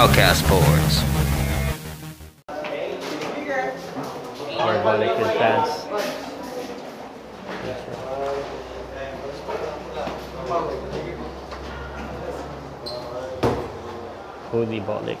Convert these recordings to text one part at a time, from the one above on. Powcast Sports. Holy bollock. Holy bollock.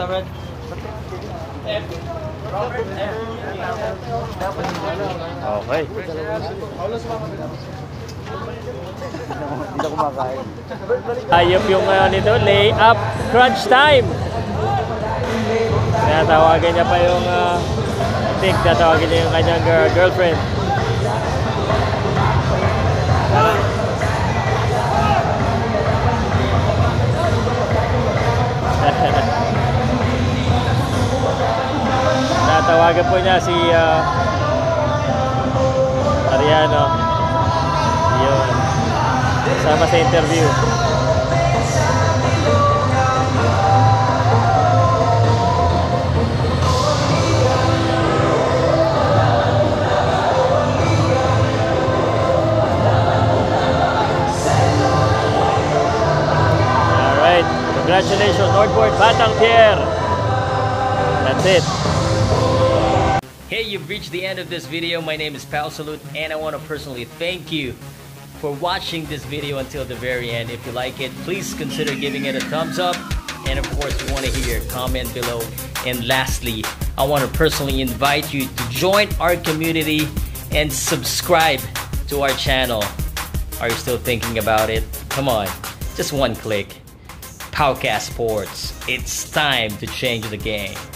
Okay. Ayop yung nito, lay up, crunch time. Natawagan niya pa yung tik, natawagan niya yung kanyang girlfriend. Natawagan po niya si Ariano. Yun. Sama sa interview. Alright. Congratulations, Northport Batang Pier. That's it. Hey, you've reached the end of this video. My name is Pow Salud, and I want to personally thank you for watching this video until the very end. If you like it, please consider giving it a thumbs up. And of course, we want to hear your comment below. And lastly, I want to personally invite you to join our community and subscribe to our channel. Are you still thinking about it? Come on, just one click. Powcast Sports. It's time to change the game.